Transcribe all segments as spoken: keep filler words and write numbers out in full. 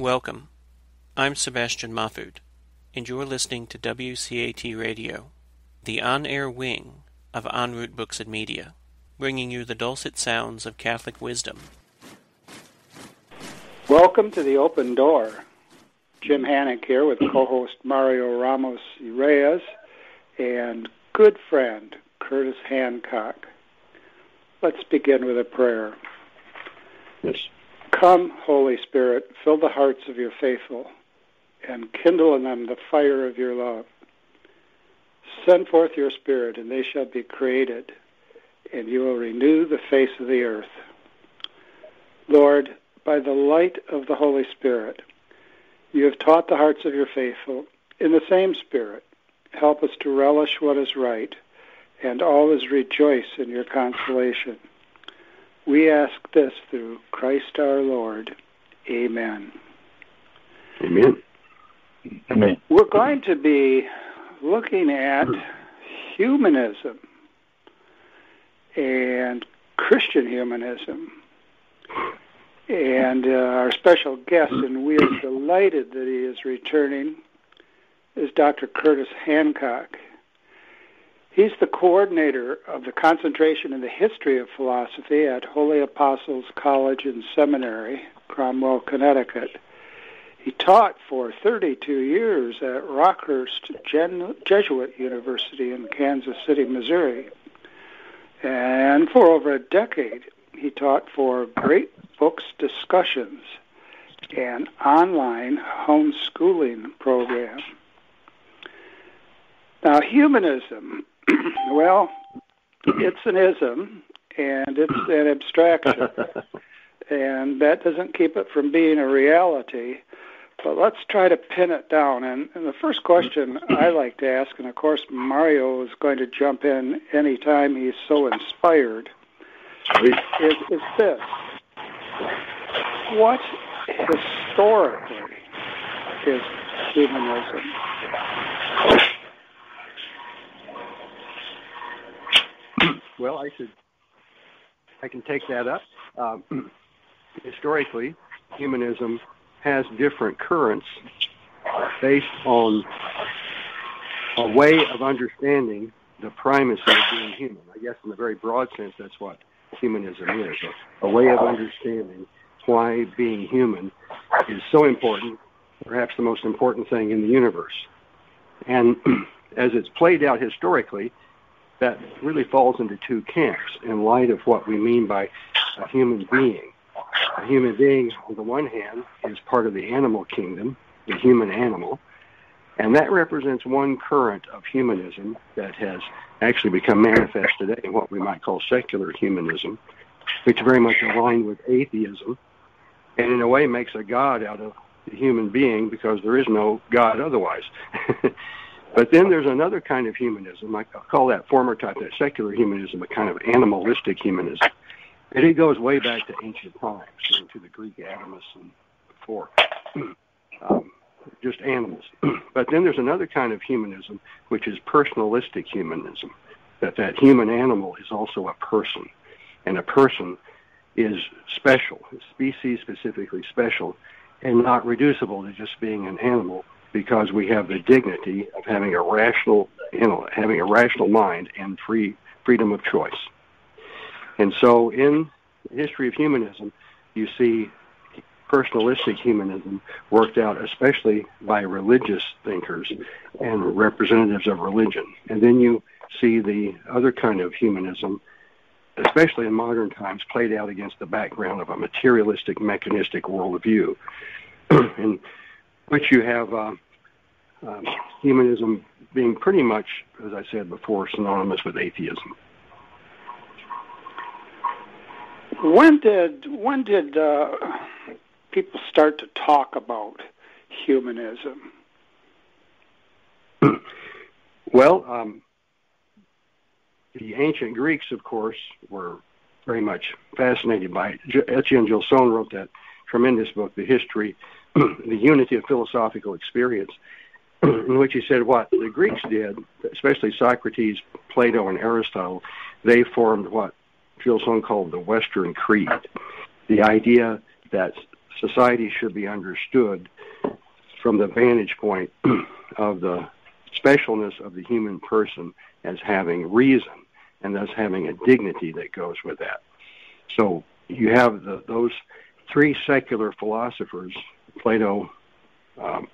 Welcome. I'm Sebastian Mahfood, and you're listening to W C A T Radio, the on-air wing of Enroute Books and Media, bringing you the dulcet sounds of Catholic wisdom. Welcome to The Open Door. Jim Hanick here with co-host Mario Ramos-Reyes and good friend Curtis Hancock. Let's begin with a prayer. Yes. Come, Holy Spirit, fill the hearts of your faithful, and kindle in them the fire of your love. Send forth your Spirit, and they shall be created, and you will renew the face of the earth. Lord, by the light of the Holy Spirit, you have taught the hearts of your faithful. In the same Spirit, help us to relish what is right, and always rejoice in your consolation. We ask this through Christ our Lord. Amen. Amen. Amen. We're going to be looking at humanism and Christian humanism. And uh, our special guest, and we are delighted that he is returning, is Doctor Curtis Hancock. He's the coordinator of the concentration in the history of philosophy at Holy Apostles College and Seminary, Cromwell, Connecticut. He taught for thirty-two years at Rockhurst Jesuit University in Kansas City, Missouri. And for over a decade, he taught for Great Books Discussions, an online homeschooling program. Now, humanism... Well, it's an ism, and it's an abstraction, and that doesn't keep it from being a reality, but let's try to pin it down. And, and the first question I like to ask, and of course Mario is going to jump in any time he's so inspired, is, is this. What historically is humanism? Well, I should, I can take that up. Um, historically, humanism has different currents based on a way of understanding the primacy of being human. I guess in a very broad sense, that's what humanism is, a way of understanding why being human is so important, perhaps the most important thing in the universe. And as it's played out historically, that really falls into two camps in light of what we mean by a human being. A human being, on the one hand, is part of the animal kingdom, the human animal, and that represents one current of humanism that has actually become manifest today in what we might call secular humanism, which is very much aligned with atheism, and in a way makes a god out of the human being because there is no god otherwise. But then there's another kind of humanism. I call that former type, that secular humanism, a kind of animalistic humanism. And it goes way back to ancient times, to the Greek atomists and before, um, just animals. But then there's another kind of humanism, which is personalistic humanism, that that human animal is also a person. And a person is special, species specifically special, and not reducible to just being an animal, because we have the dignity of having a rational, you know, having a rational mind and free freedom of choice. And so in the history of humanism, you see personalistic humanism worked out especially by religious thinkers and representatives of religion. And then you see the other kind of humanism, especially in modern times, played out against the background of a materialistic, mechanistic worldview. And which you have uh, uh, humanism being pretty much, as I said before, synonymous with atheism. When did when did uh, people start to talk about humanism? Well, um, the ancient Greeks, of course, were very much, fascinated by it. J- Etienne Gilson wrote that tremendous book, The History, The Unity of Philosophical Experience, in which he said what the Greeks did, especially Socrates, Plato, and Aristotle, they formed what Gilson called the Western Creed, the idea that society should be understood from the vantage point of the specialness of the human person as having reason, and thus having a dignity that goes with that. So you have the, those three secular philosophers, Plato, um,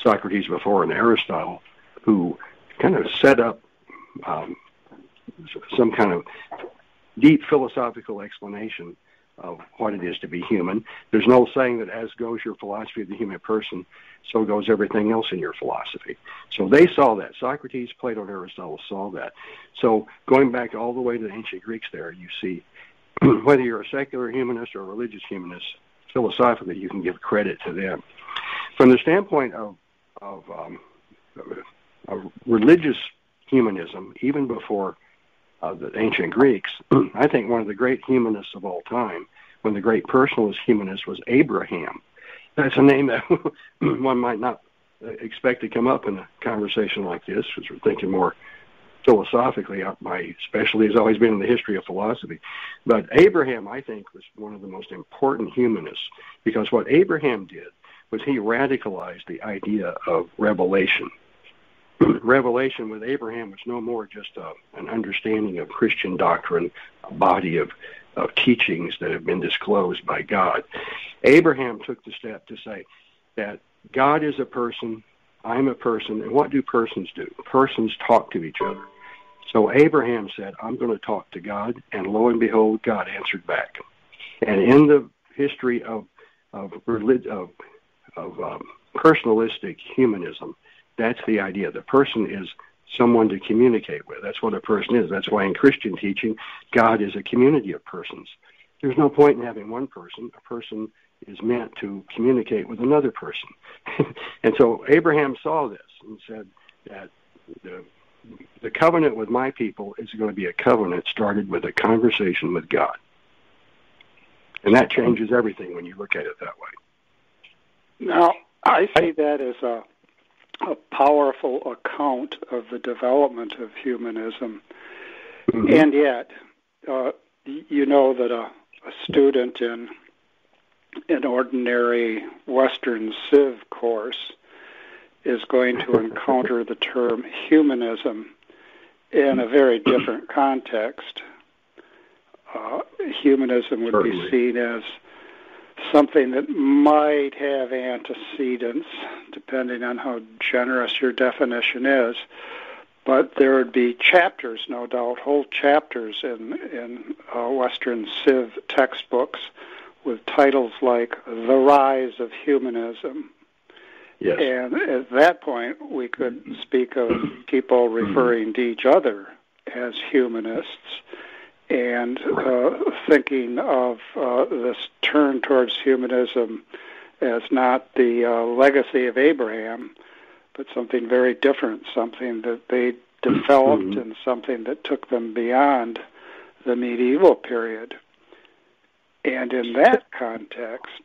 Socrates before, and Aristotle, who kind of set up um, some kind of deep philosophical explanation of what it is to be human. There's an old saying that as goes your philosophy of the human person, so goes everything else in your philosophy. So they saw that. Socrates, Plato, and Aristotle saw that. So going back all the way to the ancient Greeks there, you see, whether you're a secular humanist or a religious humanist, philosophically you can give credit to them. From the standpoint of, of, um, of religious humanism, even before Uh, the ancient Greeks, I think one of the great humanists of all time, one of the great personalist humanists, was Abraham. That's a name that one might not expect to come up in a conversation like this, because we're thinking more philosophically. My specialty has always been in the history of philosophy. But Abraham, I think, was one of the most important humanists, because what Abraham did was he radicalized the idea of revelation. Revelation with Abraham was no more just a, an understanding of Christian doctrine, a body of, of teachings that have been disclosed by God. Abraham took the step to say that God is a person, I'm a person, and what do persons do? Persons talk to each other. So Abraham said, I'm going to talk to God, and lo and behold, God answered back. And in the history of, of, relig- of, of um, personalistic humanism, that's the idea. The person is someone to communicate with. That's what a person is. That's why in Christian teaching, God is a community of persons. There's no point in having one person. A person is meant to communicate with another person. And so Abraham saw this and said that the, the covenant with my people is going to be a covenant started with a conversation with God. And that changes everything when you look at it that way. Now, I see that as a a powerful account of the development of humanism. Mm-hmm. And yet, uh, you know that a, a student in an ordinary Western Civ course is going to encounter the term humanism in a very different context. Uh, humanism would Certainly. be seen as something that might have antecedents, depending on how generous your definition is, but there would be chapters, no doubt, whole chapters in, in uh, Western Civ textbooks with titles like The Rise of Humanism. Yes. And at that point, we could speak of people referring to each other as humanists, and uh, thinking of uh, this turn towards humanism as not the uh, legacy of Abraham, but something very different, something that they developed mm-hmm. and something that took them beyond the medieval period. And in that context,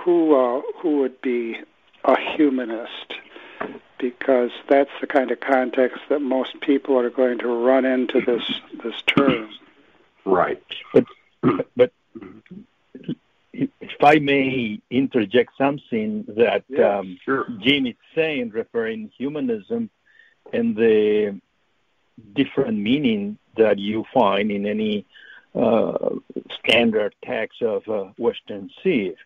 who uh, who would be a humanist? Because that's the kind of context that most people are going to run into this this term. Right. But, but if I may interject something that yeah, um, sure. Jim is saying, referring to humanism and the different meaning that you find in any uh, standard text of uh, Western Civ.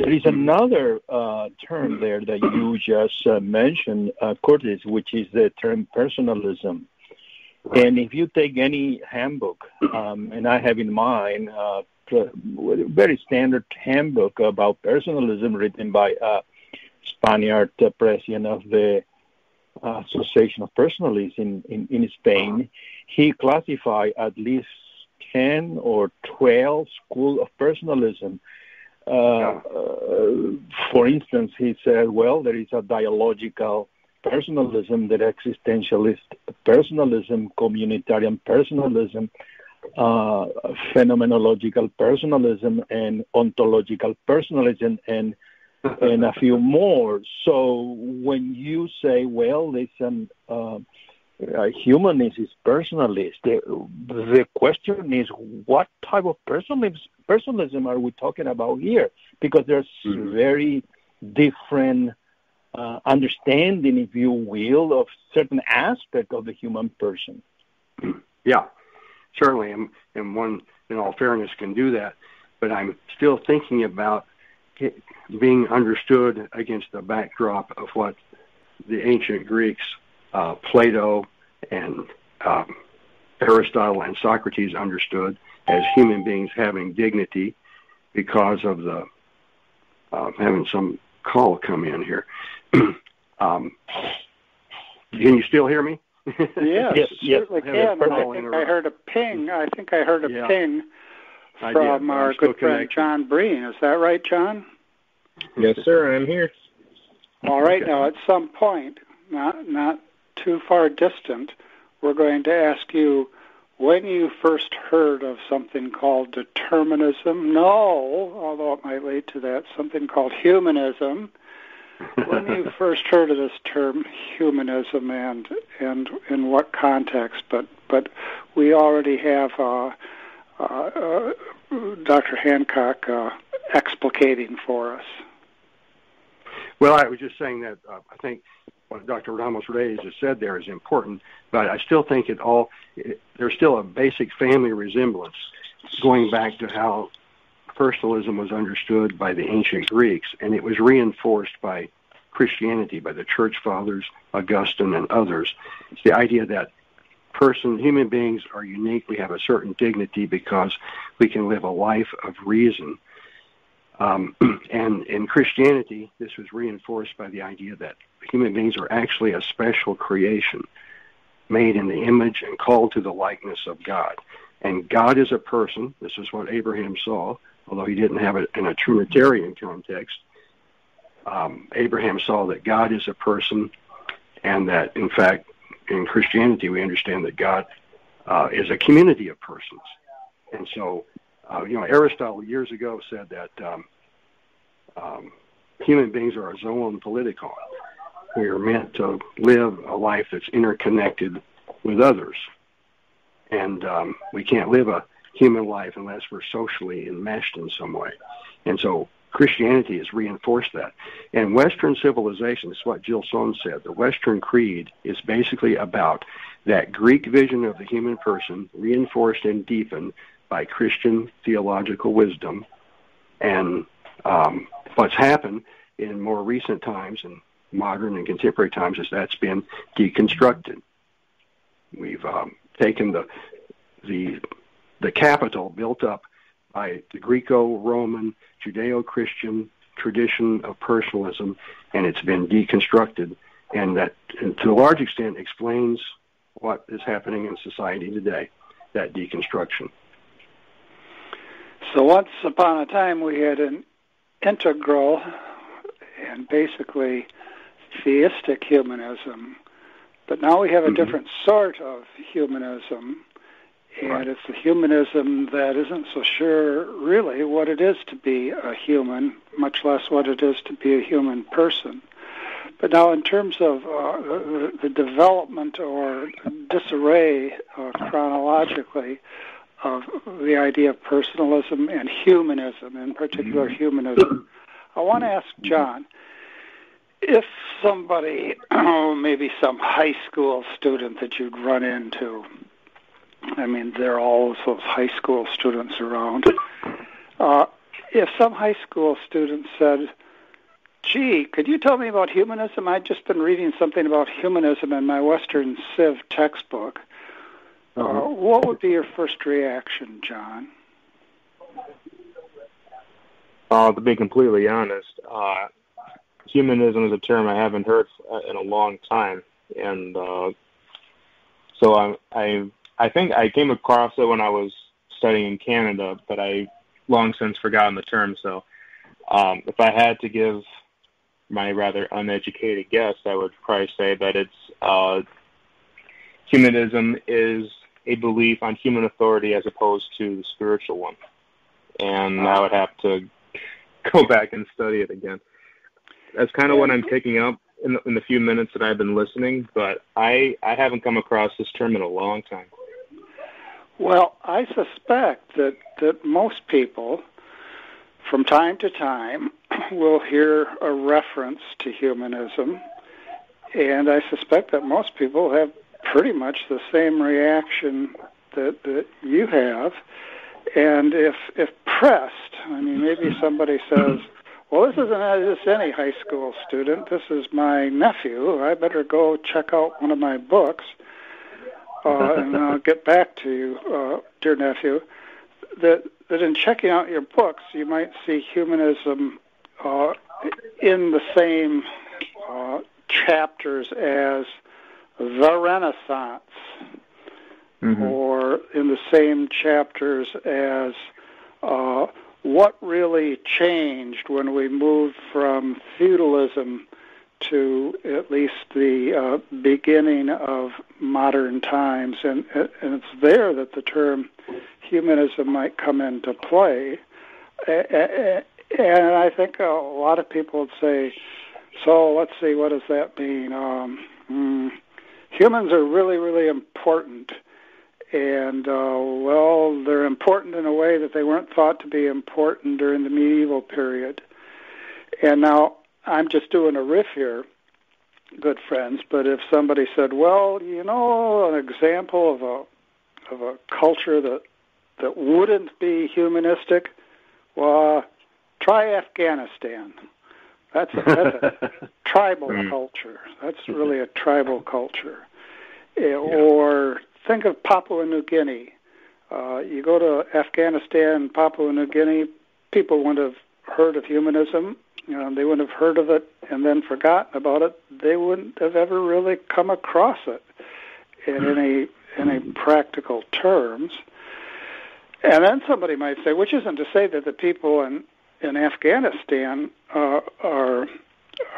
There is another uh, term there that you just uh, mentioned, uh, Curtis, which is the term personalism. And if you take any handbook, um, and I have in mind uh, a very standard handbook about personalism written by a Spaniard uh, president of the uh, Association of Personalists in, in, in Spain, he classified at least ten or twelve schools of personalism. Uh, uh, for instance, he said, well, there is a dialogical personalism, the existentialist personalism, communitarian personalism, uh, phenomenological personalism and ontological personalism and and a few more. So when you say, well, listen, uh, a humanist is personalist, the, the question is what type of personalism, personalism are we talking about here? Because there's mm-hmm. very different uh, understanding, if you will, of certain aspect of the human person. Yeah, certainly, and, and one, in all fairness, can do that. But I'm still thinking about being understood against the backdrop of what the ancient Greeks, uh, Plato and um, Aristotle and Socrates understood as human beings having dignity because of the, uh, having some call come in here. um, can you still hear me? yes, yes, certainly yes. can. I, I think I heard a ping. I think I heard a yeah. ping. From our good friend John Breen. Is that right, John? Yes, sir. I'm here. All right. Okay. Now, at some point, not not too far distant, we're going to ask you when you first heard of something called determinism. No, although it might lead to that, something called humanism. When you first heard of this term humanism, and and in what context? But but we already have. Uh, Uh, uh, Doctor Hancock uh, explicating for us. Well, I was just saying that uh, I think what Doctor Ramos-Reyes has said there is important, but I still think it all, it, there's still a basic family resemblance going back to how personalism was understood by the ancient Greeks, and it was reinforced by Christianity, by the Church Fathers, Augustine, and others. It's the idea that person, human beings are unique. We have a certain dignity because we can live a life of reason. Um, and in Christianity, this was reinforced by the idea that human beings are actually a special creation, made in the image and called to the likeness of God. And God is a person. This is what Abraham saw, although he didn't have it in a Trinitarian context. Um, Abraham saw that God is a person, and that, in fact, in Christianity, we understand that God uh, is a community of persons. And so, uh, you know, Aristotle years ago said that um, um, human beings are a zoon politikon. We are meant to live a life that's interconnected with others. And um, we can't live a human life unless we're socially enmeshed in some way. And so Christianity has reinforced that. And Western civilization, this is what Gilson said, the Western creed is basically about that Greek vision of the human person reinforced and deepened by Christian theological wisdom. And um, what's happened in more recent times, in modern and contemporary times, is that's been deconstructed. We've um, taken the, the, the capital built up by the Greco-Roman, Judeo-Christian tradition of personalism, and it's been deconstructed, and that, and to a large extent, explains what is happening in society today, that deconstruction. So once upon a time we had an integral and basically theistic humanism, but now we have a mm-hmm. different sort of humanism. And right. it's a humanism that isn't so sure, really, what it is to be a human, much less what it is to be a human person. But now, in terms of uh, the, the development or disarray uh, chronologically of the idea of personalism and humanism, in particular humanism, I want to ask John, if somebody, oh, maybe some high school student that you'd run into, I mean, there are all those high school students around. Uh, if some high school student said, gee, could you tell me about humanism? I'd just been reading something about humanism in my Western Civ textbook. Uh, what would be your first reaction, John? Uh, to be completely honest, uh, humanism is a term I haven't heard in a long time. And uh, so I... I I think I came across it when I was studying in Canada, but I long since forgotten the term. So um, if I had to give my rather uneducated guess, I would probably say that it's uh, humanism is a belief on human authority as opposed to the spiritual one. And I would have to go back and study it again. That's kind of what I'm picking up in the, in the few minutes that I've been listening, but I, I haven't come across this term in a long time. Well, I suspect that, that most people, from time to time, will hear a reference to humanism, and I suspect that most people have pretty much the same reaction that, that you have. And if if pressed, I mean, maybe somebody says, well, this isn't just any high school student. This is my nephew. I better go check out one of my books, uh, and I'll get back to you, uh, dear nephew. That, that in checking out your books, you might see humanism uh, in the same uh, chapters as the Renaissance, mm-hmm. or in the same chapters as uh, what really changed when we moved from feudalism to at least the uh, beginning of modern times. And, and it's there that the term humanism might come into play. And I think a lot of people would say, so let's see, what does that mean? Um, mm, humans are really, really important. And, uh, well, they're important in a way that they weren't thought to be important during the medieval period. And now I'm just doing a riff here, good friends, but if somebody said, well, you know, an example of a of a culture that that wouldn't be humanistic, well, try Afghanistan. That's a, that's a tribal culture. That's really a tribal culture. Yeah. Or think of Papua New Guinea. Uh, you go to Afghanistan, Papua New Guinea, people wouldn't have heard of humanism. You know, they wouldn't have heard of it and then forgotten about it. They wouldn't have ever really come across it in any in any practical terms. And then somebody might say, which isn't to say that the people in in Afghanistan uh, are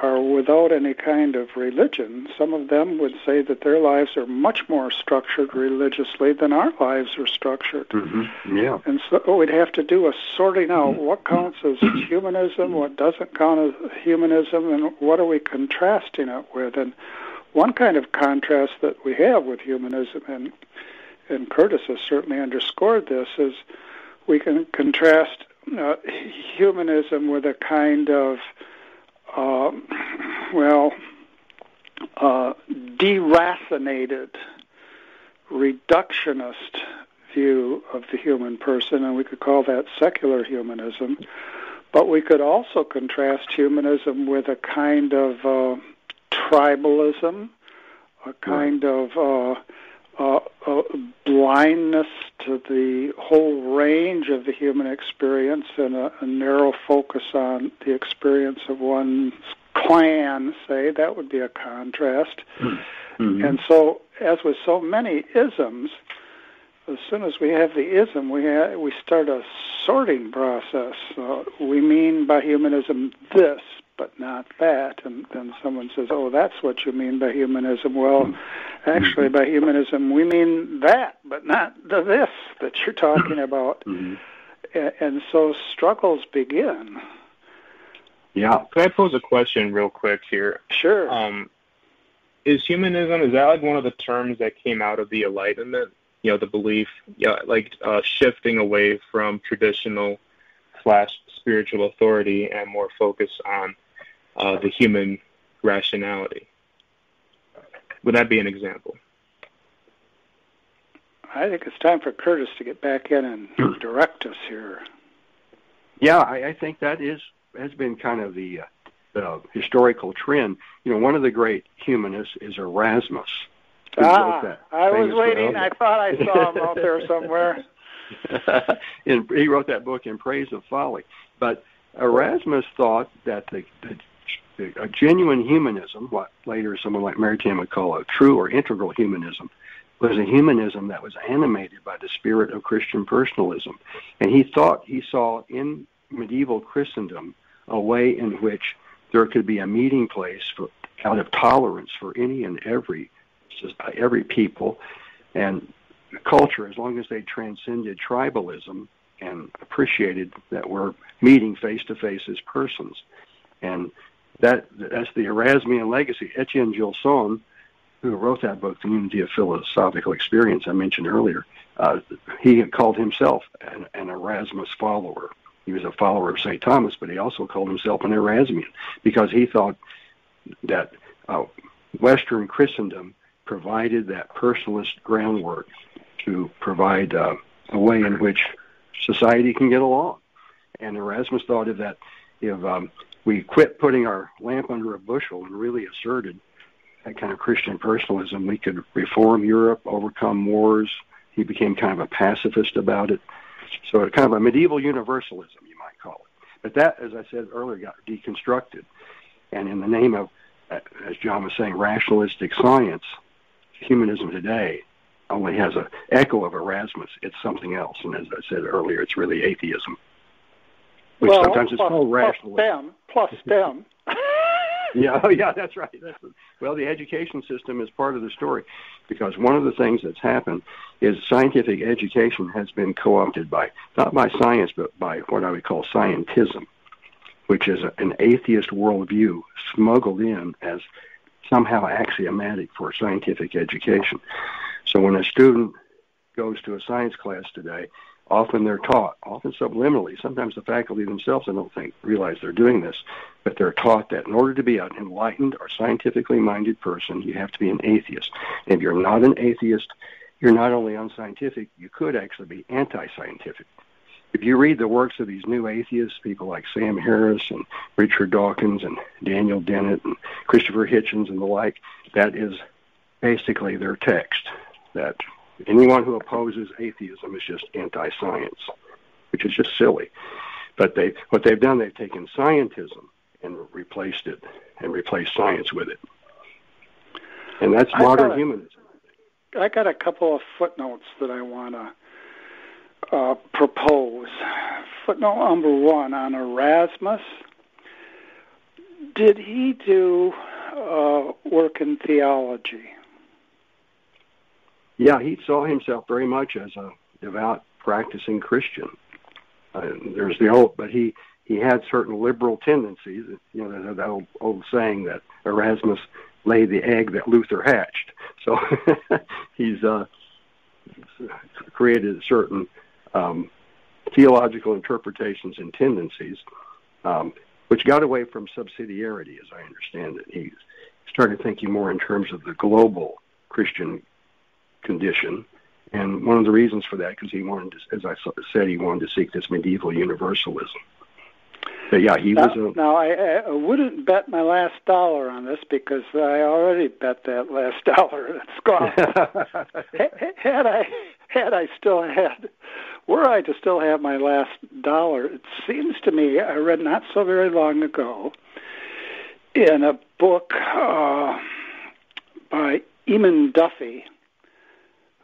are without any kind of religion. Some of them would say that their lives are much more structured religiously than our lives are structured. Mm-hmm. Yeah. And so we'd have to do a sorting out what counts as humanism, what doesn't count as humanism, and what are we contrasting it with. And one kind of contrast that we have with humanism, and, and Curtis has certainly underscored this, is we can contrast uh, humanism with a kind of Uh, well, uh, deracinated, reductionist view of the human person, and we could call that secular humanism. But we could also contrast humanism with a kind of uh, tribalism, a kind of uh, uh, uh, blindness to the whole range of the human experience, and a, a narrow focus on the experience of one's clan, say, that would be a contrast. Mm-hmm. And so, as with so many isms, as soon as we have the ism, we ha- we start a sorting process. Uh, we mean by humanism this, but not that. And then someone says, oh, that's what you mean by humanism. Well, actually, by humanism, we mean that, but not the this that you're talking about. Mm-hmm. And so struggles begin. Yeah. Could I pose a question real quick here? Sure. Um, is humanism, is that like one of the terms that came out of the Enlightenment? You know, the belief, yeah, like uh, shifting away from traditional slash spiritual authority and more focus on Uh, the human rationality. Would that be an example? I think it's time for Curtis to get back in and direct us here. Yeah, I, I think that is has been kind of the, uh, the historical trend. You know, one of the great humanists is Erasmus. Ah, I was waiting. I thought I saw him out there somewhere. And he wrote that book, In Praise of Folly. But Erasmus thought that the, the a genuine humanism, what later someone like Maritain would call a true or integral humanism, was a humanism that was animated by the spirit of Christian personalism. And he thought he saw in medieval Christendom a way in which there could be a meeting place for, out of tolerance for any and every every people, and culture, as long as they transcended tribalism and appreciated that we're meeting face-to-face as persons. And that that's the Erasmian legacy. Etienne Gilson, who wrote that book, The Unity of Philosophical Experience, I mentioned earlier, uh, he called himself an, an Erasmus follower. He was a follower of Saint Thomas, but he also called himself an Erasmian because he thought that uh, Western Christendom provided that personalist groundwork to provide uh, a way in which society can get along. And Erasmus thought of that if um, we quit putting our lamp under a bushel and really asserted that kind of Christian personalism, we could reform Europe, overcome wars. He became kind of a pacifist about it. So kind of a medieval universalism, you might call it. But that, as I said earlier, got deconstructed. And in the name of, as John was saying, rationalistic science, humanism today only has an echo of Erasmus. It's something else. And as I said earlier, it's really atheism, which well, sometimes plus, is called rationalism. Plus STEM. Plus STEM. yeah, yeah, that's right. That's, well, the education system is part of the story, because one of the things that's happened is scientific education has been co-opted by, not by science, but by what I would call scientism, which is a, an atheist worldview smuggled in as somehow axiomatic for scientific education. So when a student goes to a science class today, often they're taught, often subliminally, sometimes the faculty themselves, I don't think, realize they're doing this, but they're taught that in order to be an enlightened or scientifically minded person, you have to be an atheist. And if you're not an atheist, you're not only unscientific, you could actually be anti-scientific. If you read the works of these new atheists, people like Sam Harris and Richard Dawkins and Daniel Dennett and Christopher Hitchens and the like, that is basically their text, that anyone who opposes atheism is just anti-science, which is just silly. But they, what they've done, they've taken scientism and replaced it, and replaced science with it. And that's modern I a, humanism. I got a couple of footnotes that I want to Uh, propose. Footnote number one on Erasmus. Did he do uh, work in theology? Yeah, he saw himself very much as a devout, practicing Christian. Uh, there's the old, but he, he had certain liberal tendencies. You know, that, that old, old saying that Erasmus laid the egg that Luther hatched. So he's uh, created a certain Um, theological interpretations and tendencies, um, which got away from subsidiarity, as I understand it. He started thinking more in terms of the global Christian condition, and one of the reasons for that, because he wanted to, as I said, he wanted to seek this medieval universalism. But yeah, he now, was a... Now, I, I wouldn't bet my last dollar on this, because I already bet that last dollar, and it's gone. had I... Had I still had, were I to still have my last dollar, it seems to me, I read not so very long ago in a book uh, by Eamon Duffy,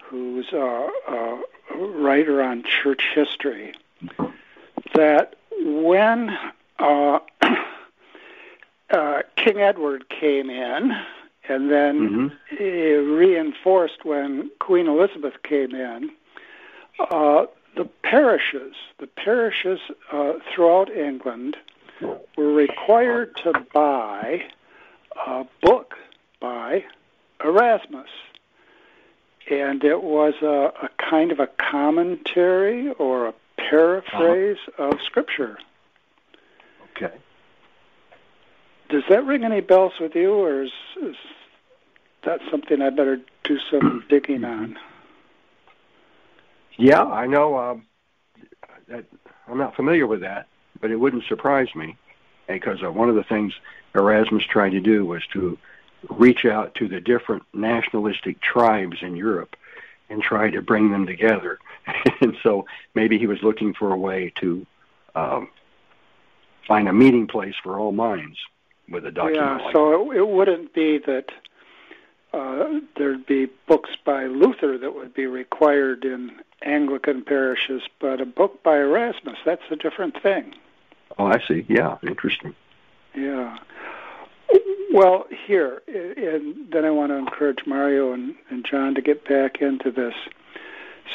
who's a, a writer on church history, that when uh, uh, King Edward came in, and then mm-hmm. reinforced when Queen Elizabeth came in, uh, the parishes, the parishes uh, throughout England were required to buy a book by Erasmus. And it was a, a kind of a commentary or a paraphrase uh-huh. of Scripture. Okay. Does that ring any bells with you, or is... is that's something I better do some digging on. Yeah, I know. Um, that, I'm not familiar with that, but it wouldn't surprise me, because uh, one of the things Erasmus tried to do was to reach out to the different nationalistic tribes in Europe and try to bring them together. And so maybe he was looking for a way to um, find a meeting place for all minds with a document. Yeah, like so it, it wouldn't be that... Uh, there'd be books by Luther that would be required in Anglican parishes, but a book by Erasmus, that's a different thing. Oh, I see. Yeah, interesting. Yeah. Well, here, and then I want to encourage Mario and, and John to get back into this.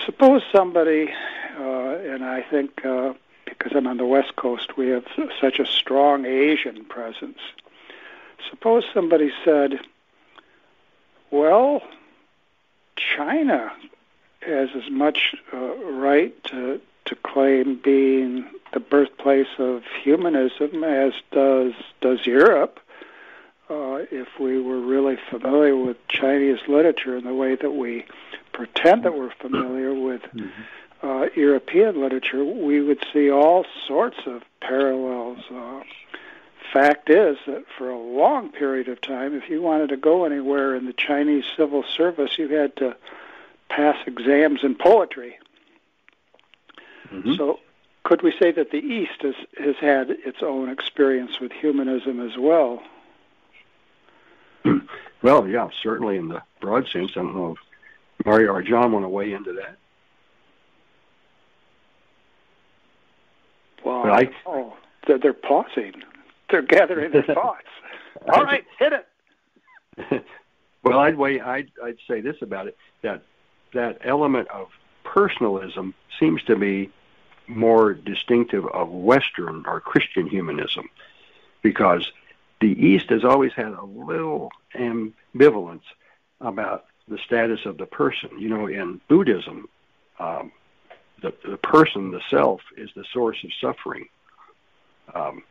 Suppose somebody, uh, and I think uh, because I'm on the West Coast, we have such a strong Asian presence. Suppose somebody said, well, China has as much uh, right to, to claim being the birthplace of humanism as does, does Europe. Uh, if we were really familiar with Chinese literature in the way that we pretend that we're familiar with uh, European literature, we would see all sorts of parallels. Uh, fact is that for a long period of time, if you wanted to go anywhere in the Chinese civil service, you had to pass exams in poetry. Mm-hmm. So could we say that the East has, has had its own experience with humanism as well? Well, yeah, certainly in the broad sense. I don't know if Mario or John want to weigh into that. Well, but I, oh, they're, they're pausing. They're gathering their thoughts. All right, hit it. Well, I'd weigh. I'd, I'd say this about it: that that element of personalism seems to be more distinctive of Western or Christian humanism, because the East has always had a little ambivalence about the status of the person. You know, in Buddhism, um, the, the person, the self, is the source of suffering. Um,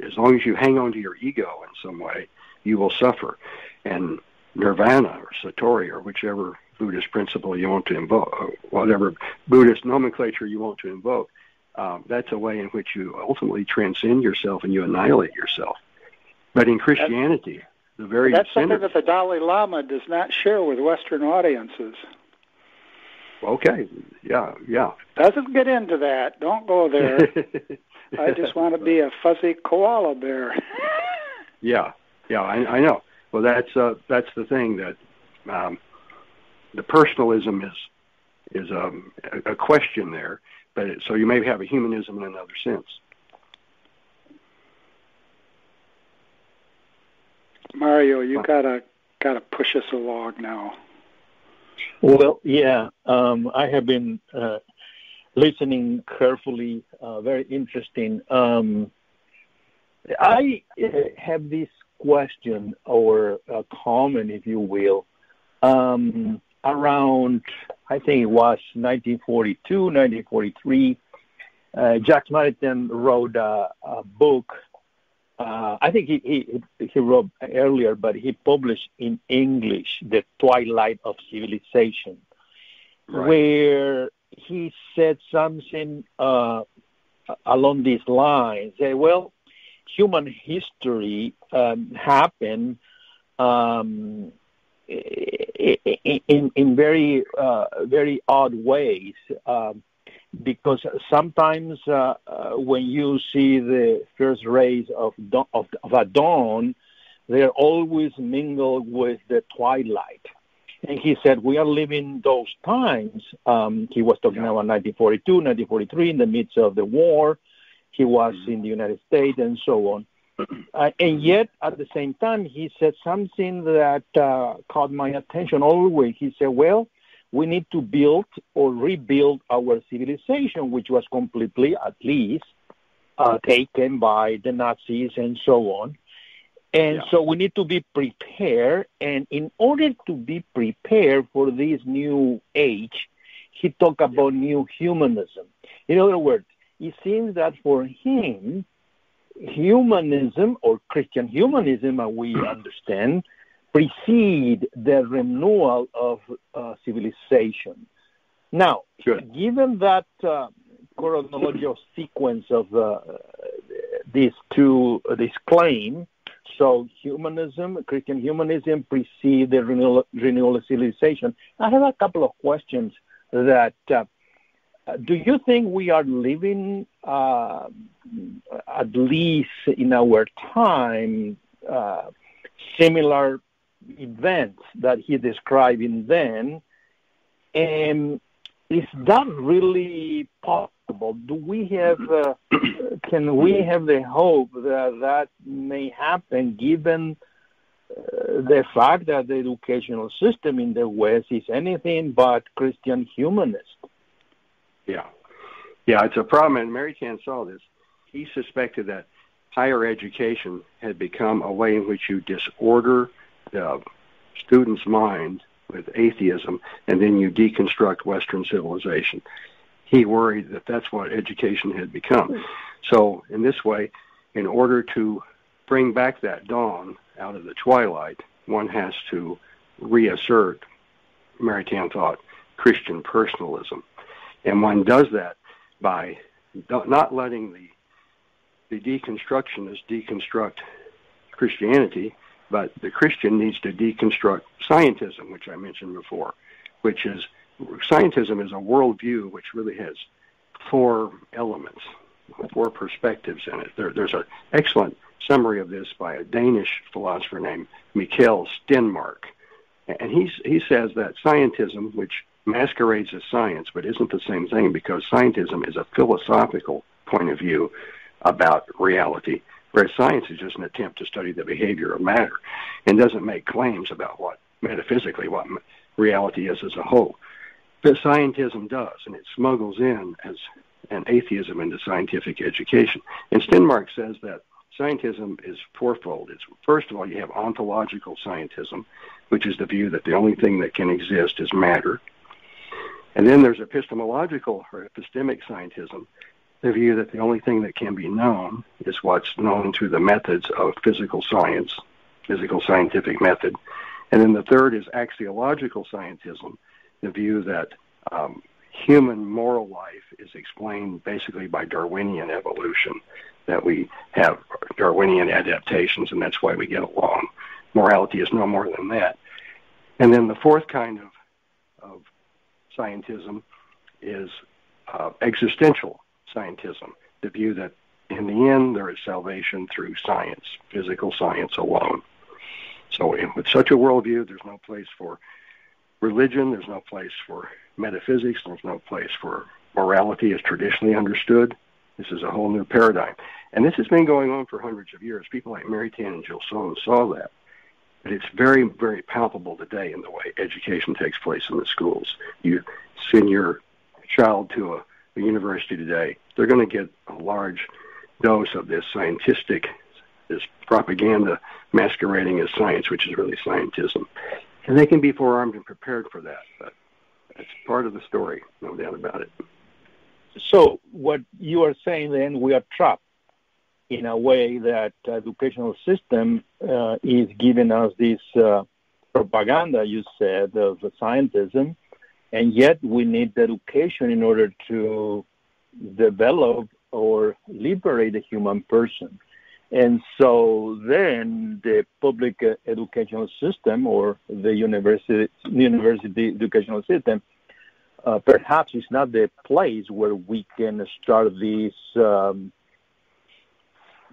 as long as you hang on to your ego in some way, you will suffer. And nirvana or satori or whichever Buddhist principle you want to invoke, whatever Buddhist nomenclature you want to invoke, um, that's a way in which you ultimately transcend yourself and you annihilate yourself. But in Christianity, that's, the very that's center, something that the Dalai Lama does not share with Western audiences. Okay, yeah, yeah. Doesn't get into that. Don't go there. I just want to be a fuzzy koala bear. yeah, yeah, I, I know. Well, that's uh, that's the thing, that um, the personalism is is um, a, a question there. But it, so you may have a humanism in another sense. Mario, you gotta gotta push us along now. Well, yeah, um, I have been uh, listening carefully. Uh, very interesting. Um, I uh, have this question or uh, comment, if you will, um, around I think it was nineteen forty-two, nineteen forty-three. Uh, Jacques Maritain wrote a, a book. Uh, I think he, he he wrote earlier, but he published in English, The Twilight of Civilization, right, where he said something uh, along these lines. Say, well, human history um, happened um, in in very uh, very odd ways. Um, Because sometimes uh, uh, when you see the first rays of, dawn, of, of a dawn, they're always mingled with the twilight. And he said, we are living those times. Um, he was talking about nineteen forty-two, nineteen forty-three, in the midst of the war. He was in the United States and so on. Uh, and yet, at the same time, he said something that uh, caught my attention always. He said, well, we need to build or rebuild our civilization, which was completely, at least, uh, taken by the Nazis and so on. And yeah. So we need to be prepared. And in order to be prepared for this new age, he talked about new humanism. In other words, it seems that for him, humanism or Christian humanism, as we understand, precede the renewal of uh, civilization. Now, sure. Given that uh, chronological sequence of uh, these two, uh, this claim, so humanism, Christian humanism, precedes the renewal, renewal of civilization. I have a couple of questions. That uh, do you think we are living, uh, at least in our time, uh, similar events that he described in then, and is that really possible? Do we have, uh, can we have the hope that that may happen given uh, the fact that the educational system in the West is anything but Christian humanist. Yeah. Yeah, it's a problem, and Maritain saw this. He suspected that higher education had become a way in which you disorder the student's mind with atheism, and then you deconstruct Western civilization. He worried that that's what education had become. So in this way, in order to bring back that dawn out of the twilight, one has to reassert, Maritain thought, Christian personalism. And one does that by not letting the, the deconstructionists deconstruct Christianity, but the Christian needs to deconstruct scientism, which I mentioned before, which is, scientism is a worldview which really has four elements, four perspectives in it. There, there's an excellent summary of this by a Danish philosopher named Mikael Stenmark. And he's, he says that scientism, which masquerades as science but isn't the same thing, because scientism is a philosophical point of view about reality, whereas science is just an attempt to study the behavior of matter and doesn't make claims about what metaphysically what reality is as a whole. But scientism does, and it smuggles in as an atheism into scientific education. And Stenmark says that scientism is fourfold. It's, first of all, you have ontological scientism, which is the view that the only thing that can exist is matter. And then there's epistemological or epistemic scientism, the view that the only thing that can be known is what's known through the methods of physical science, physical scientific method. And then the third is axiological scientism, the view that um, human moral life is explained basically by Darwinian evolution, that we have Darwinian adaptations, and that's why we get along. Morality is no more than that. And then the fourth kind of, of scientism is uh, existential scientism, the view that in the end there is salvation through science, physical science alone. So with such a worldview, there's no place for religion, there's no place for metaphysics, there's no place for morality as traditionally understood. This is a whole new paradigm. And this has been going on for hundreds of years. People like Maritain and Gilson saw that. But it's very, very palpable today in the way education takes place in the schools. You send your child to a, a university today, they're going to get a large dose of this scientistic, this propaganda masquerading as science, which is really scientism. And they can be forearmed and prepared for that, but that's part of the story, no doubt about it. So what you are saying then, we are trapped in a way that the educational system uh, is giving us this uh, propaganda, you said, of scientism, and yet we need education in order to develop or liberate the human person. And so then the public educational system or the university, university educational system uh, perhaps is not the place where we can start this um,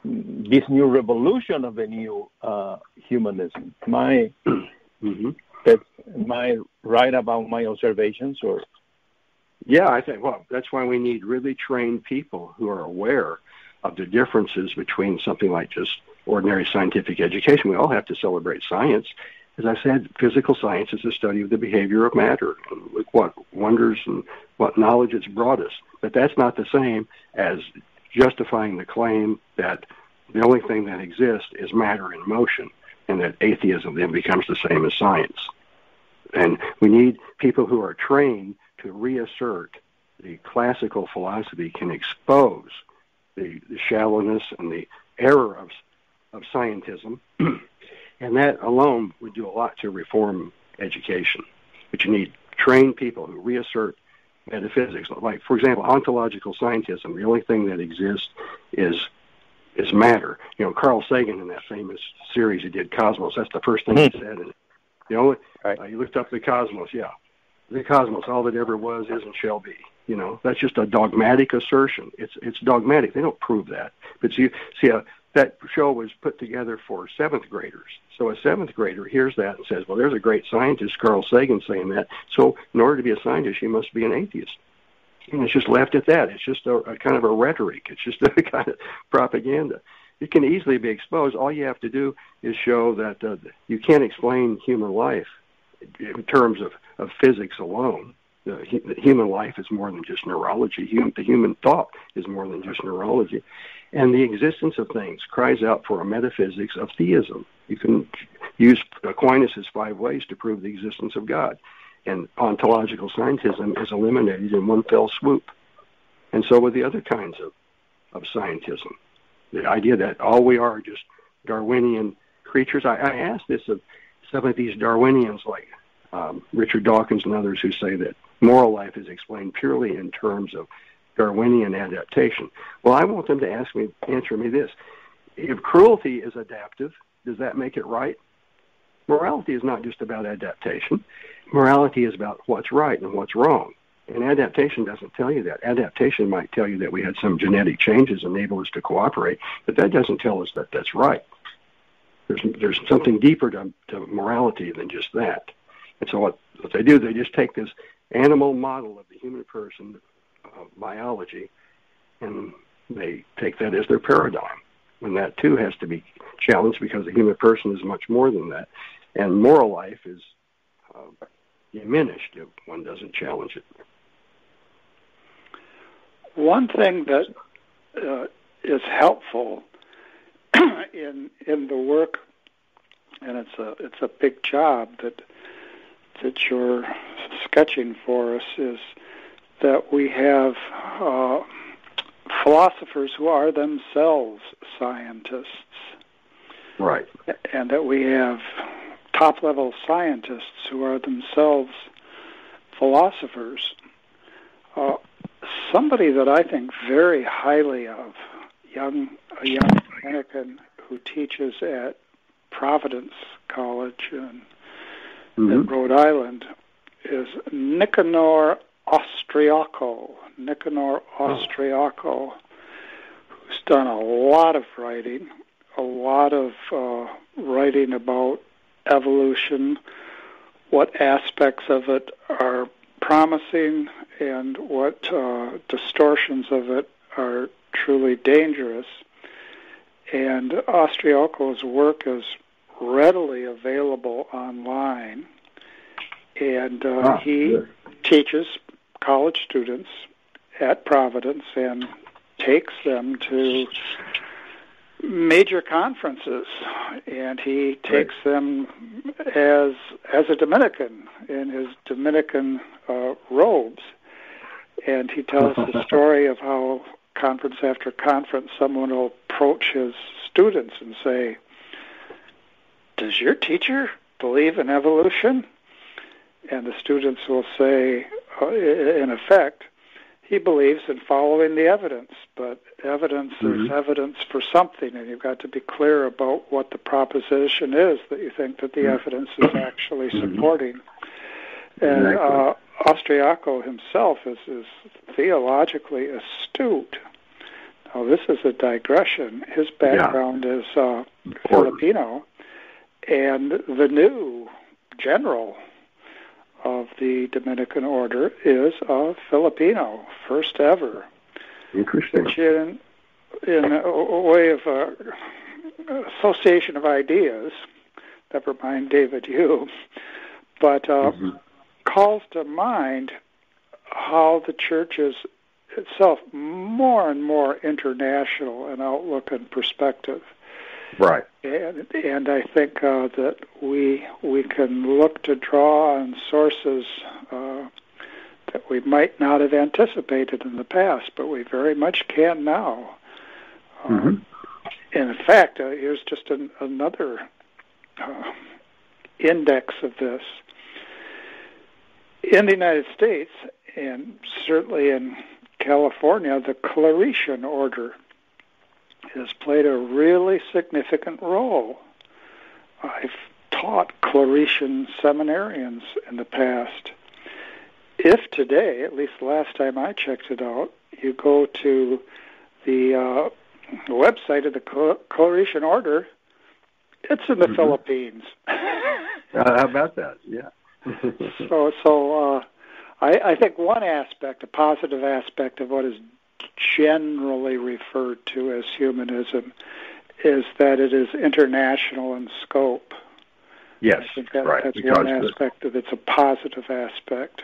this new revolution of a new uh, humanism. My, mm-hmm. That's my right about my observations, or? Yeah, I think, well, that's why we need really trained people who are aware of the differences between something like just ordinary scientific education. We all have to celebrate science. As I said, physical science is the study of the behavior of matter. And look what wonders and what knowledge it's brought us. But that's not the same as justifying the claim that the only thing that exists is matter in motion, and that atheism then becomes the same as science. And we need people who are trained to reassert the classical philosophy can expose the, the shallowness and the error of, of scientism, and that alone would do a lot to reform education. But you need trained people who reassert metaphysics. Like, for example, ontological scientism, the only thing that exists is is matter. You know, Carl Sagan in that famous series he did, Cosmos, that's the first thing he said. And the only, uh, you looked up the cosmos, yeah. The cosmos, all that ever was, is, and shall be. You know, that's just a dogmatic assertion. It's it's dogmatic. They don't prove that. But see, see uh, that show was put together for seventh graders. So a seventh grader hears that and says, well, there's a great scientist, Carl Sagan, saying that. So in order to be a scientist, you must be an atheist. And it's just left at that. It's just a, a kind of a rhetoric. It's just a kind of propaganda. it can easily be exposed. All you have to do is show that uh, you can't explain human life in terms of, of physics alone. Uh, human life is more than just neurology. Human, the human thought is more than just neurology. And the existence of things cries out for a metaphysics of theism. You can use Aquinas' five ways to prove the existence of God. And ontological scientism is eliminated in one fell swoop. And so with the other kinds of, of scientism. The idea that all we are are just Darwinian creatures. I, I asked this of some of these Darwinians like um, Richard Dawkins and others who say that moral life is explained purely in terms of Darwinian adaptation. Well, I want them to ask me, answer me this. If cruelty is adaptive, does that make it right? Morality is not just about adaptation. Morality is about what's right and what's wrong. And adaptation doesn't tell you that. Adaptation might tell you that we had some genetic changes enable us to cooperate, but that doesn't tell us that that's right. There's there's something deeper to, to morality than just that. And so what, what they do, they just take this animal model of the human person, uh, biology, and they take that as their paradigm. And that, too, has to be challenged because the human person is much more than that. And moral life is uh, diminished if one doesn't challenge it. One thing that uh, is helpful in in the work, and it's a it's a big job that that you're sketching for us, is that we have uh, philosophers who are themselves scientists, right? And that we have top-level scientists who are themselves philosophers. Uh, Somebody that I think very highly of, young a young American who teaches at Providence College in, mm-hmm. in Rhode Island, is Nicanor Austriaco. Nicanor Austriaco, who's done a lot of writing, a lot of uh, writing about evolution, what aspects of it are promising and what uh, distortions of it are truly dangerous. And Austriaco's work is readily available online, and uh, ah, he good. teaches college students at Providence and takes them to major conferences, and he takes right. them as as a Dominican in his Dominican uh, robes, and he tells the story of how conference after conference someone will approach his students and say, "Does your teacher believe in evolution?" And the students will say, uh, in effect, he believes in following the evidence, but evidence mm-hmm. is evidence for something, and you've got to be clear about what the proposition is that you think that the mm-hmm. evidence is actually mm-hmm. supporting. And exactly. uh, Austriaco himself is, is theologically astute. Now, this is a digression. His background yeah. is uh, Filipino, and the new general of the Dominican order is a Filipino, first ever. Interesting. Which in, in a way of a association of ideas, never mind David Hume, but uh, mm-hmm. calls to mind how the church is itself more and more international in outlook and perspective. Right, and, and I think uh, that we we can look to draw on sources uh, that we might not have anticipated in the past, but we very much can now. Um, mm-hmm. In fact, uh, here's just an, another uh, index of this. In the United States, and certainly in California, the Claretian order has played a really significant role. I've taught Claretian seminarians in the past. If today, at least last time I checked it out, you go to the uh, website of the Claretian Order, it's in the mm-hmm. Philippines. uh, how about that? Yeah. so so uh, I, I think one aspect, a positive aspect of what is generally referred to as humanism is that it is international in scope. Yes, I think that, right. That's one aspect the, of it's a positive aspect.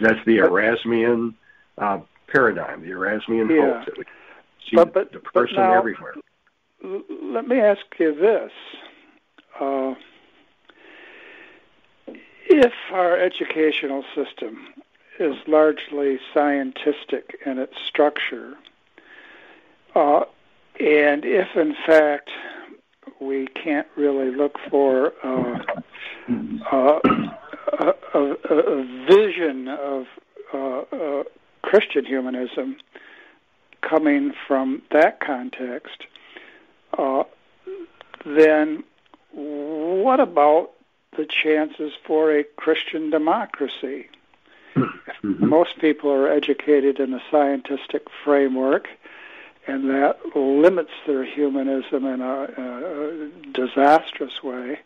That's the Erasmian uh, paradigm, the Erasmian yeah. hope that we see but, but, the person but now, everywhere. L- let me ask you this. Uh, if our educational system is largely scientistic in its structure, uh, and if, in fact, we can't really look for uh, uh, a, a, a vision of uh, uh, Christian humanism coming from that context, uh, then what about the chances for a Christian democracy? Mm-hmm. Most people are educated in a scientistic framework, and that limits their humanism in a, a disastrous way.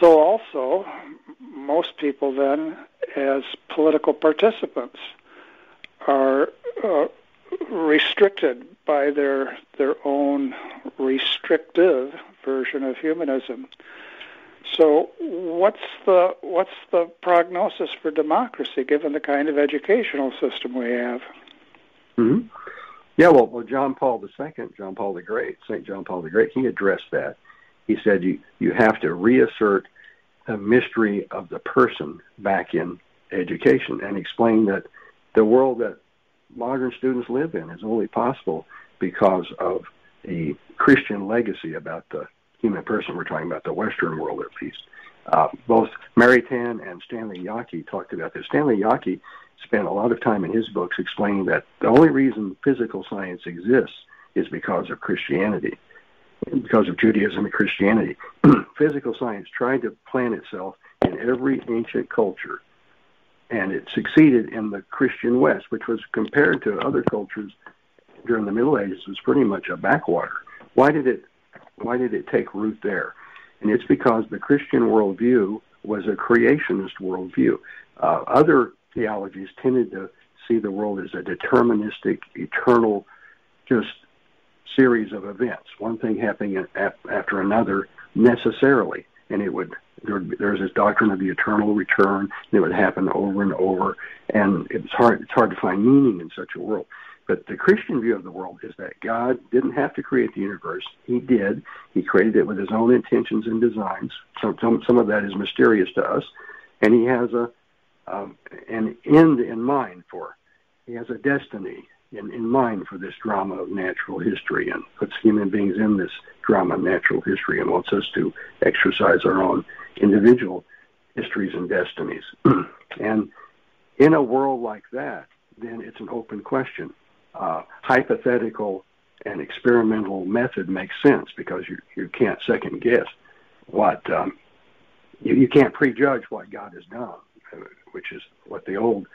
So also, most people then, as political participants, are uh, restricted by their their own restrictive version of humanism. So what's the what's the prognosis for democracy, given the kind of educational system we have? Mm-hmm. Yeah, well, well, John Paul the Second, John Paul the Great, Saint John Paul the Great, he addressed that. He said you, you have to reassert the mystery of the person back in education and explain that the world that modern students live in is only possible because of the Christian legacy about the human person. We're talking about the Western world, at least. Uh, both Maritain and Stanley Yaki talked about this. Stanley Yaki spent a lot of time in his books explaining that the only reason physical science exists is because of Christianity, because of Judaism and Christianity. Physical science tried to plant itself in every ancient culture, and it succeeded in the Christian West, which was compared to other cultures during the Middle Ages was pretty much a backwater. Why did it, why did it take root there? And it's because the Christian worldview was a creationist worldview. Uh, other theologies tended to see the world as a deterministic, eternal, just series of events, one thing happening after another necessarily. And it would, there would be, there's this doctrine of the eternal return, and it would happen over and over. And it's hard, it's hard to find meaning in such a world. But the Christian view of the world is that God didn't have to create the universe. He did. He created it with his own intentions and designs. Some, some, some of that is mysterious to us. And he has a Um, an end in mind for, he has a destiny in, in mind for this drama of natural history, and puts human beings in this drama of natural history and wants us to exercise our own individual histories and destinies. And in a world like that, then it's an open question. Uh, hypothetical and experimental method makes sense because you, you can't second guess what, um, you, you can't prejudge what God has done, which is what the old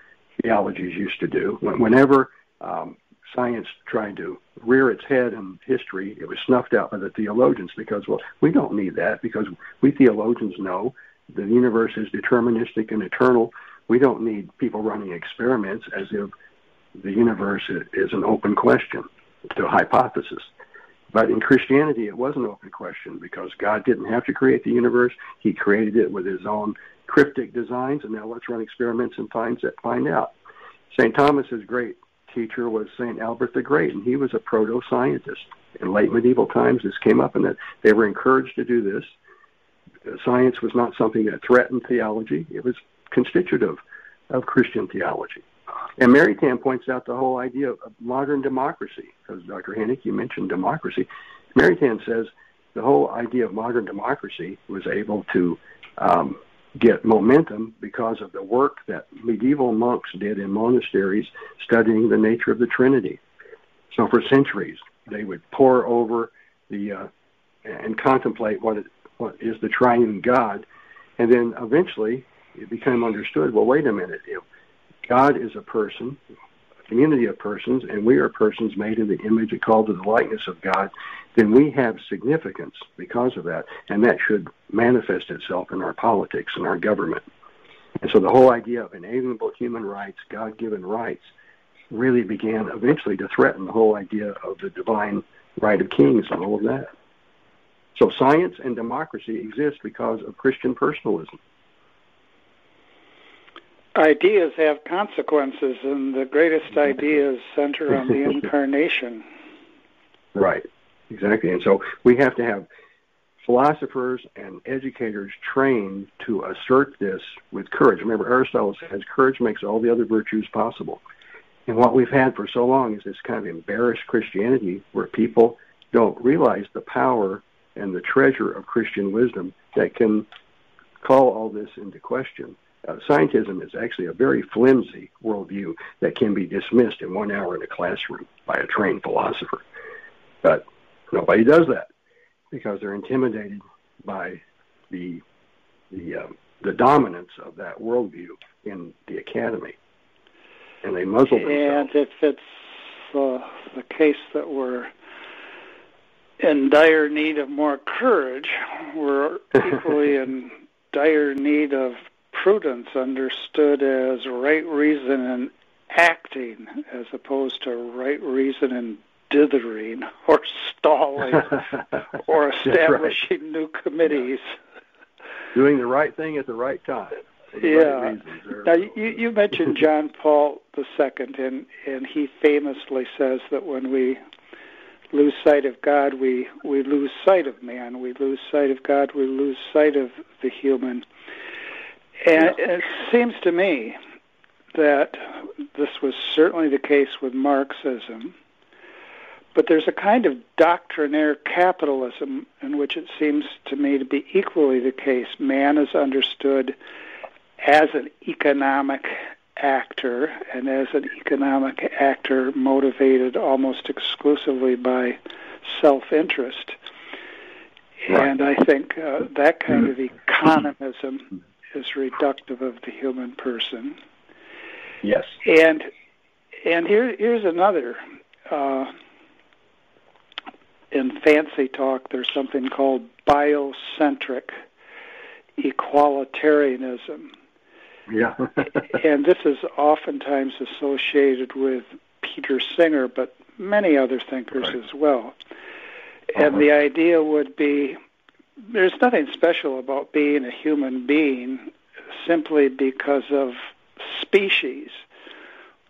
theologies used to do. Whenever um, science tried to rear its head in history, it was snuffed out by the theologians because, well, we don't need that because we theologians know the universe is deterministic and eternal. We don't need people running experiments as if the universe is an open question to a hypothesis. But in Christianity, it was an open question because God didn't have to create the universe. He created it with his own cryptic designs, and now let's run experiments and find out. Saint Thomas's great teacher was Saint Albert the Great, and he was a proto-scientist. In late medieval times, this came up, and that they were encouraged to do this. Science was not something that threatened theology. It was constitutive of Christian theology. And Maritain points out the whole idea of modern democracy, because Doctor Hanick, you mentioned democracy. Maritain says the whole idea of modern democracy was able to um, get momentum because of the work that medieval monks did in monasteries studying the nature of the Trinity. So for centuries, they would pore over the uh, and contemplate what, it, what is the triune God, and then eventually it became understood, well, wait a minute, you know, God is a person, a community of persons, and we are persons made in the image and called to the likeness of God, then we have significance because of that, and that should manifest itself in our politics and our government. And so the whole idea of inalienable human rights, God-given rights, really began eventually to threaten the whole idea of the divine right of kings, and all of that. So science and democracy exist because of Christian personalism. Ideas have consequences, and the greatest ideas center on the incarnation. Right, exactly. And so we have to have philosophers and educators trained to assert this with courage. Remember, Aristotle says courage makes all the other virtues possible. And what we've had for so long is this kind of embarrassed Christianity where people don't realize the power and the treasure of Christian wisdom that can call all this into question. Uh, scientism is actually a very flimsy worldview that can be dismissed in one hour in a classroom by a trained philosopher. But nobody does that because they're intimidated by the the, um, the dominance of that worldview in the academy, and they muzzle themselves. And if it's uh, the case that we're in dire need of more courage, we're equally in dire need of prudence, understood as right reason in acting, as opposed to right reason in dithering or stalling or establishing right. new committees. Yeah. Doing the right thing at the right time. The yeah. Right now, you, you mentioned John Paul the Second, and, and he famously says that when we lose sight of God, we, we lose sight of man. We lose sight of God, we lose sight of the human. And it seems to me that this was certainly the case with Marxism, but there's a kind of doctrinaire capitalism in which it seems to me to be equally the case. Man is understood as an economic actor, and as an economic actor motivated almost exclusively by self-interest. And I think uh, that kind of economism is reductive of the human person. Yes. And and here here's another. Uh, in fancy talk, there's something called biocentric equalitarianism. Yeah. And this is oftentimes associated with Peter Singer, but many other thinkers right. as well. And uh-huh. the idea would be, there's nothing special about being a human being simply because of species.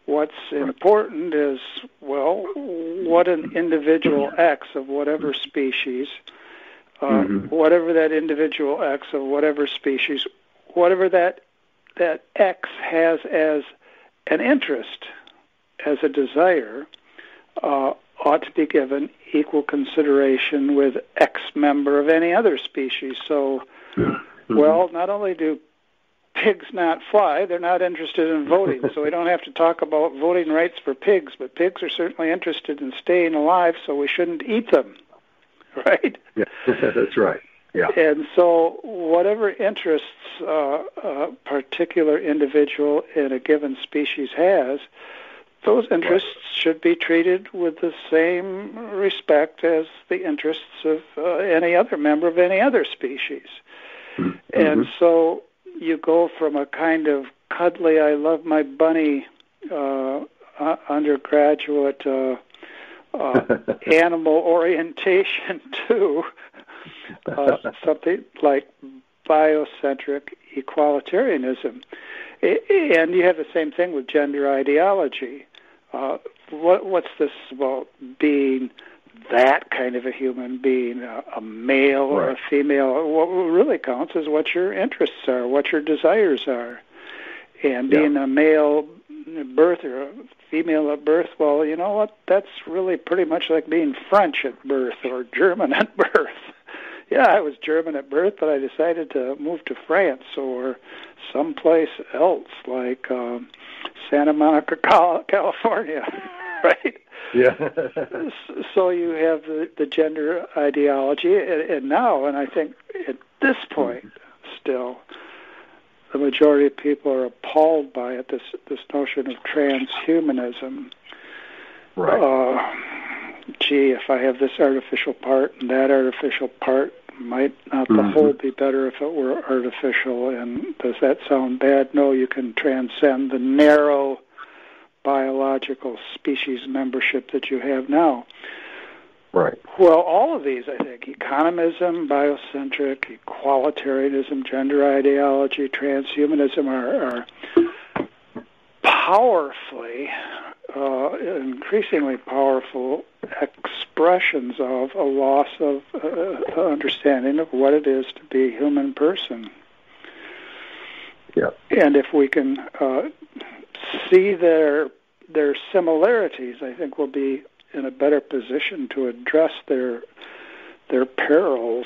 What's important is, well, what an individual X of whatever species, uh, mm-hmm. whatever that individual X of whatever species, whatever that that X has as an interest, as a desire, uh, ought to be given equal consideration with X member of any other species. So, yeah. mm-hmm. well, not only do pigs not fly, they're not interested in voting, so we don't have to talk about voting rights for pigs, but pigs are certainly interested in staying alive, so we shouldn't eat them, right? Yeah, that's right. Yeah. And so whatever interests uh, a particular individual in a given species has, those interests should be treated with the same respect as the interests of uh, any other member of any other species. Mm-hmm. And so you go from a kind of cuddly, I love my bunny, uh, uh, undergraduate uh, uh, animal orientation to uh, something like biocentric equalitarianism. And you have the same thing with gender ideology. Uh, what, what's this about being that kind of a human being, a, a male right. or a female? What really counts is what your interests are, what your desires are. And being yeah. a male at birth or a female at birth, well, you know what? That's really pretty much like being French at birth or German at birth. Yeah, I was German at birth, but I decided to move to France or someplace else like um, Santa Monica, California, right? Yeah. So you have the, the gender ideology, and, and now, and I think at this point still, the majority of people are appalled by it, this, this notion of transhumanism. Right. Uh, gee, if I have this artificial part and that artificial part, might not the mm-hmm. whole be better if it were artificial? And does that sound bad? No, you can transcend the narrow biological species membership that you have now. Right. Well, all of these, I think, economism, biocentric, equalitarianism, gender ideology, transhumanism are, are powerfully, uh, increasingly powerful expressions of a loss of uh, understanding of what it is to be a human person. Yeah. And if we can uh, see their their similarities, I think we'll be in a better position to address their their perils.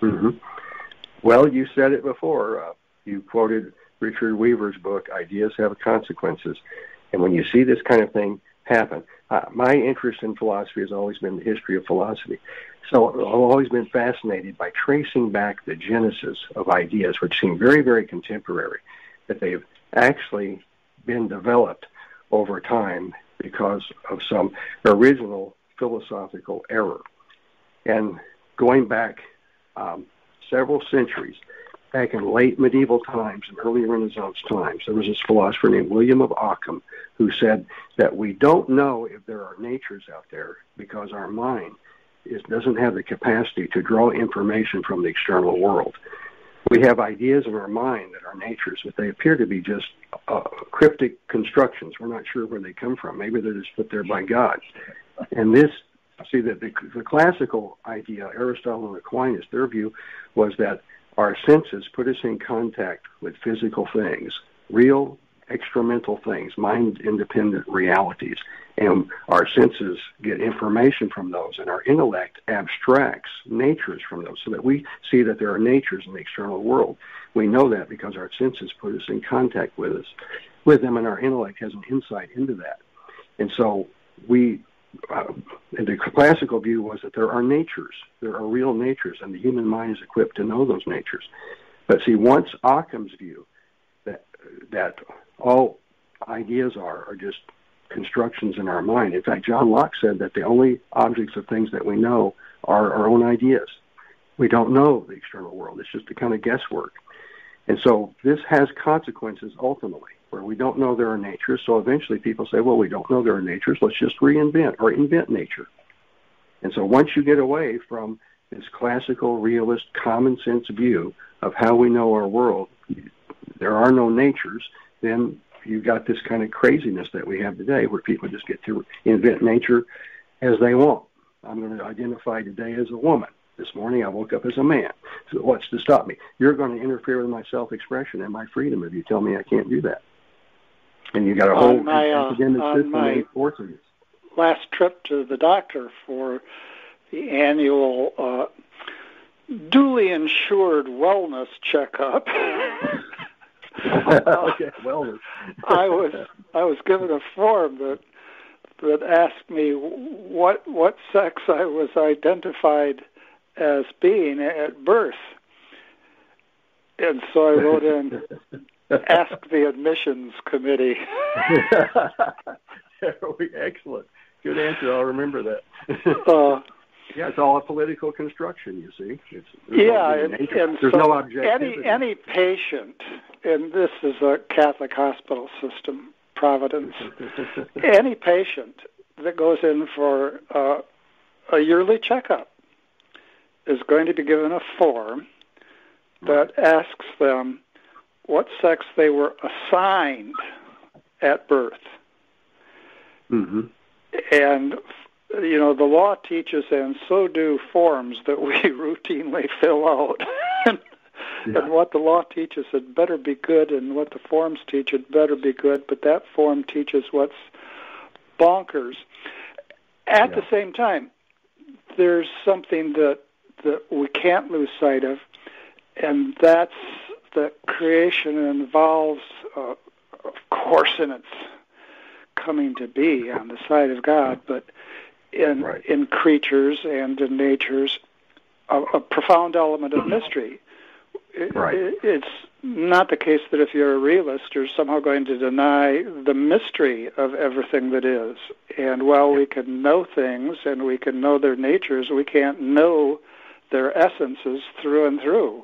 Mm-hmm. Well, you said it before. Uh, you quoted Richard Weaver's book, Ideas Have Consequences. And when you see this kind of thing happen, uh, my interest in philosophy has always been the history of philosophy. So I've always been fascinated by tracing back the genesis of ideas, which seem very, very contemporary, that they've actually been developed over time because of some original philosophical error. And going back um, several centuries, back in late medieval times and early Renaissance times, there was this philosopher named William of Ockham who said that we don't know if there are natures out there because our mind is, doesn't have the capacity to draw information from the external world. We have ideas in our mind that are natures, but they appear to be just uh, cryptic constructions. We're not sure where they come from. Maybe they're just put there by God. And this, see, that the, the classical idea, Aristotle and Aquinas, their view was that our senses put us in contact with physical things, real extramental things, mind-independent realities, and our senses get information from those, and our intellect abstracts natures from those, so that we see that there are natures in the external world. We know that because our senses put us in contact with us, with them, and our intellect has an insight into that. And so we, uh, and the classical view was that there are natures, there are real natures, and the human mind is equipped to know those natures. But see, once Occam's view that that all ideas are, are just constructions in our mind. In fact, John Locke said that the only objects of things that we know are our own ideas. We don't know the external world. It's just a kind of guesswork. And so this has consequences ultimately, where we don't know there are natures. So eventually people say, well, we don't know there are natures. Let's just reinvent or invent nature. And so once you get away from this classical, realist, common sense view of how we know our world, there are no natures, then you've got this kind of craziness that we have today where people just get to invent nature as they want. I'm going to identify today as a woman. This morning I woke up as a man. So what's to stop me? You're going to interfere with my self-expression and my freedom if you tell me I can't do that. And you've got a whole academic uh, system that enforces this. On my last trip to the doctor for the annual uh, duly insured wellness checkup, Uh, okay, well, I was I was given a form that that asked me what what sex I was identified as being at birth, and so I wrote in, "Ask the admissions committee." Excellent, good answer. I'll remember that. uh, Yeah, it's all a political construction, you see. It's, yeah, and, and there's so no objectivity. Any, any patient, and this is a Catholic hospital system, Providence, any patient that goes in for uh, a yearly checkup is going to be given a form that asks them what sex they were assigned at birth. Mm-hmm. And you know, the law teaches, and so do forms that we routinely fill out. and, yeah. and what the law teaches had better be good, and what the forms teach had better be good, but that form teaches what's bonkers. At yeah. the same time, there's something that, that we can't lose sight of, and that's that creation involves, uh, of course, in its coming to be on the side of God, but in right. in creatures and in natures, a, a profound element of mystery. It, right. it, it's not the case that if you're a realist, you're somehow going to deny the mystery of everything that is. And while yeah. we can know things and we can know their natures, we can't know their essences through and through.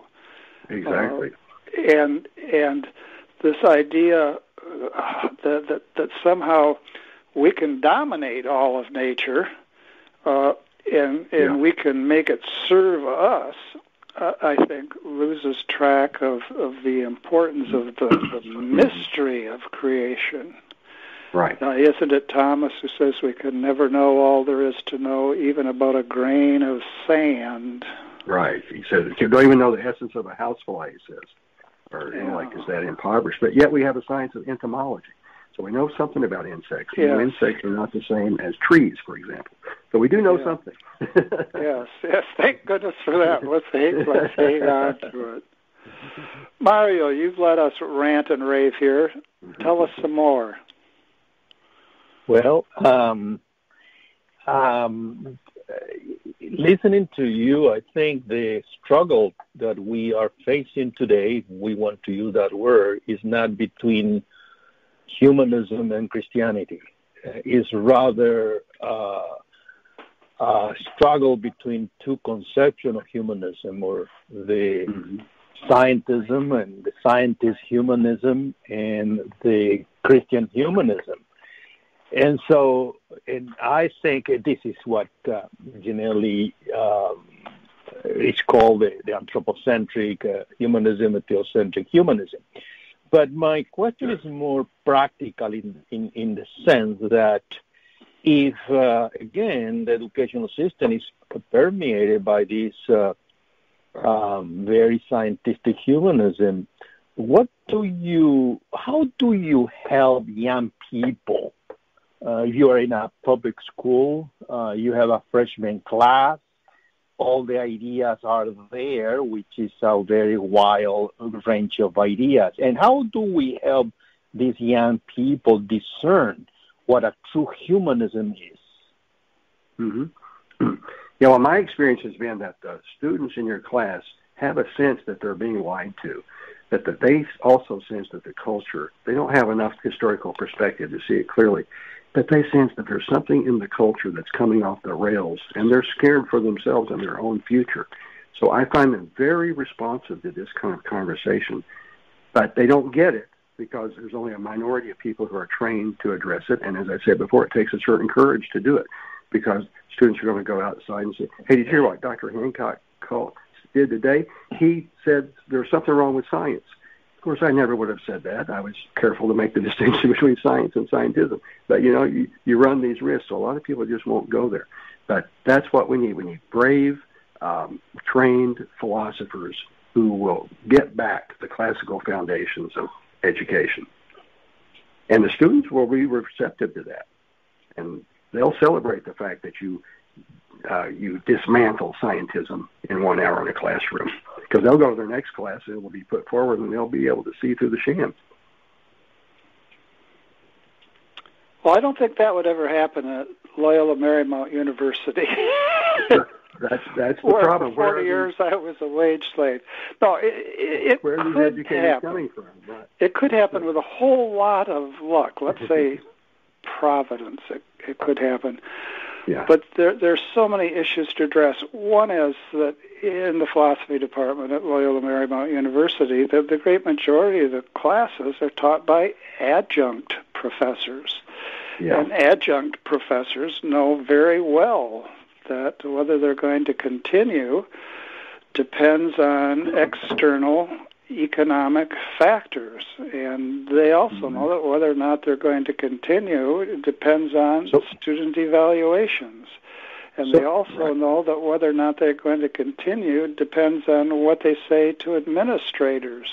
Exactly. Uh, and and this idea uh, that, that that somehow we can dominate all of nature uh, and and yeah. we can make it serve us, uh, I think loses track of, of the importance of the, the mystery of creation. Right. Now, isn't it Thomas who says we can never know all there is to know, even about a grain of sand? Right. He says you don't even know the essence of a housefly, he says. Or yeah. you know, like, is that impoverished? But yet we have a science of entomology. So we know something about insects. Yes. You know, insects are not the same as trees, for example. So we do know yeah. something. yes, yes. Thank goodness for that. Let's hang, let's hang on to it. Mario, you've let us rant and rave here. Mm-hmm. Tell us some more. Well, um, um, listening to you, I think the struggle that we are facing today, if we want to use that word, is not between humanism and Christianity. It's rather uh, a struggle between two conceptions of humanism, or the mm-hmm. scientism and the scientist humanism and the Christian humanism. And so, and I think this is what uh, generally uh, is called the, the anthropocentric uh, humanism, theocentric humanism. But my question is more practical in, in, in the sense that if, uh, again, the educational system is permeated by this uh, um, very scientific humanism, what do you, how do you help young people? Uh, you are in a public school, uh, you have a freshman class, all the ideas are there, which is a very wild range of ideas. And how do we help these young people discern what a true humanism is? Mm-hmm. Yeah, well, my experience has been that the students in your class have a sense that they're being lied to, that the, they also sense that the culture, they don't have enough historical perspective to see it clearly, but they sense that there's something in the culture that's coming off the rails, and they're scared for themselves and their own future. So I find them very responsive to this kind of conversation, but they don't get it because there's only a minority of people who are trained to address it, and as I said before, it takes a certain courage to do it because students are going to go outside and say, hey, did you hear what Doctor Hancock called? did today, he said there's something wrong with science. Of course, I never would have said that. I was careful to make the distinction between science and scientism. But, you know, you, you run these risks. So a lot of people just won't go there. But that's what we need. We need brave, um, trained philosophers who will get back the classical foundations of education. And the students will be receptive to that. And they'll celebrate the fact that you Uh, you dismantle scientism in one hour in a classroom, because they'll go to their next class and it will be put forward and they'll be able to see through the sham. Well, I don't think that would ever happen at Loyola Marymount University. that's, that's the problem. For forty years these, I was a wage slave. No, it, it, where it could happen. Coming from, but, it could happen but. with a whole lot of luck. Let's say providence. It, it could happen. Yeah. But there, there's so many issues to address. One is that in the philosophy department at Loyola Marymount University, the, the great majority of the classes are taught by adjunct professors. Yeah. And adjunct professors know very well that whether they're going to continue depends on external economic factors, and they also know that whether or not they're going to continue it depends on so, student evaluations, and so, they also right. know that whether or not they're going to continue depends on what they say to administrators.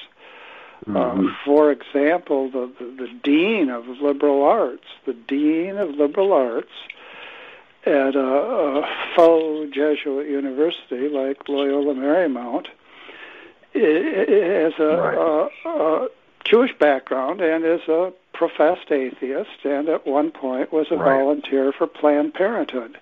Mm-hmm. um, for example, the, the, the dean of liberal arts, the dean of liberal arts at a, a faux Jesuit university like Loyola Marymount is a, right. a, a Jewish background and is a professed atheist, and at one point was a right. volunteer for Planned Parenthood.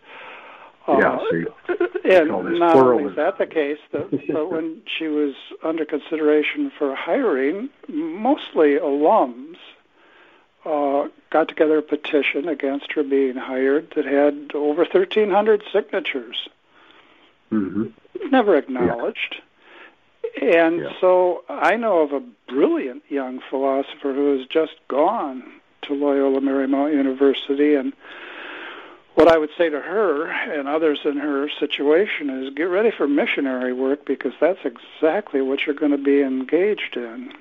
Yeah, uh, and not only is that the case, that, but when she was under consideration for hiring, mostly alums uh, got together a petition against her being hired that had over thirteen hundred signatures. Mm-hmm. Never acknowledged. Yeah. And yeah. so I know of a brilliant young philosopher who has just gone to Loyola Marymount University and what I would say to her and others in her situation is get ready for missionary work, because that's exactly what you're going to be engaged in.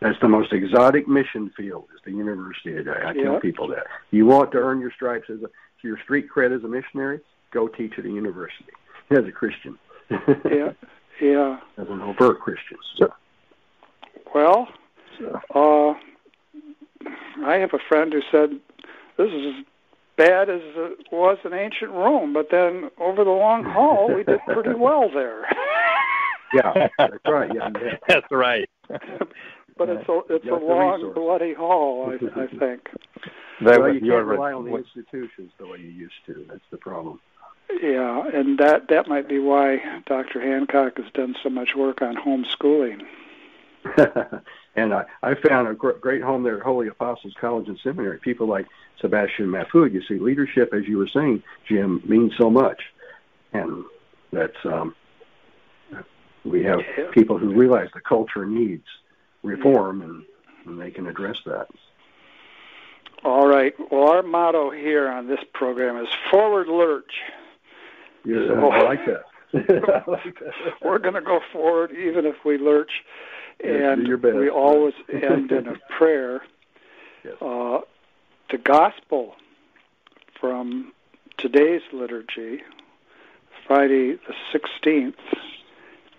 That's the most exotic mission field, is the university today. I yep. tell people that. You want to earn your stripes, as a, your street cred as a missionary, go teach at a university as a Christian. yeah, yeah. As an overt Christian. So. Well, so. Uh, I have a friend who said, this is as bad as it was in ancient Rome, but then over the long haul, we did pretty well there. yeah, that's right. Yeah, yeah. That's right. But it's a, it's a long, bloody haul, I, I think. That well, you can't rely on the institutions the way you used to. That's the problem. Yeah, and that, that might be why Doctor Hancock has done so much work on homeschooling. And I, I found a gr- great home there at Holy Apostles College and Seminary. People like Sebastian Mahfood. You see, leadership, as you were saying, Jim, means so much. And that's um, we have yeah. people who realize the culture needs reform, and, and they can address that. All right. Well, our motto here on this program is forward lurch. Yeah, so, I like that. I like that. We're going to go forward even if we lurch, yeah, and we always end in a prayer. Yes. Uh, the gospel from today's liturgy, Friday the sixteenth,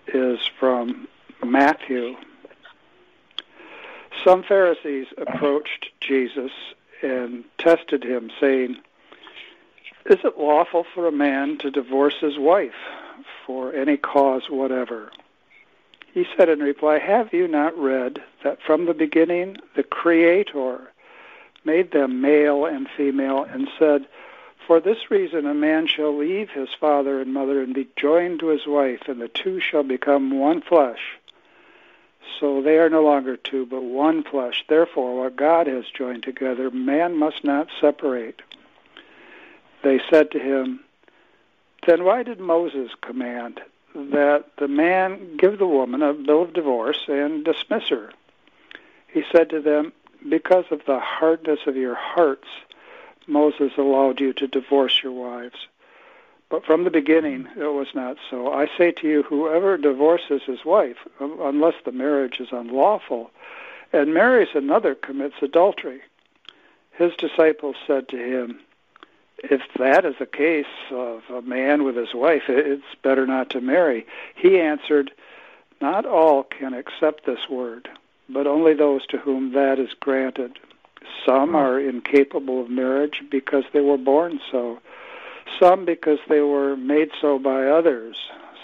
is from Matthew. Some Pharisees approached Jesus and tested him, saying, "Is it lawful for a man to divorce his wife for any cause whatever?" He said in reply, "Have you not read that from the beginning the Creator made them male and female, and said, 'For this reason a man shall leave his father and mother and be joined to his wife, and the two shall become one flesh. So they are no longer two, but one flesh. Therefore, what God has joined together, man must not separate.' They said to him, 'Then why did Moses command that the man give the woman a bill of divorce and dismiss her?' He said to them, 'Because of the hardness of your hearts, Moses allowed you to divorce your wives. But from the beginning, it was not so. I say to you, whoever divorces his wife, unless the marriage is unlawful, and marries another, commits adultery.' His disciples said to him, 'If that is the case of a man with his wife, it's better not to marry.' He answered, 'Not all can accept this word, but only those to whom that is granted. Some are incapable of marriage because they were born so. Some because they were made so by others.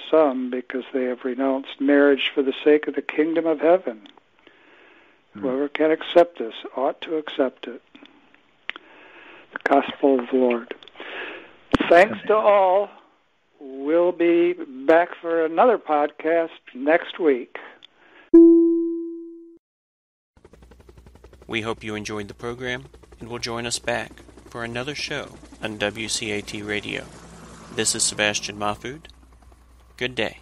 Some because they have renounced marriage for the sake of the kingdom of heaven. Whoever can accept this ought to accept it.'" The Gospel of the Lord. Thanks to all. We'll be back for another podcast next week. We hope you enjoyed the program and will join us back for another show on W C A T Radio. This is Sebastian Mahfood. Good day.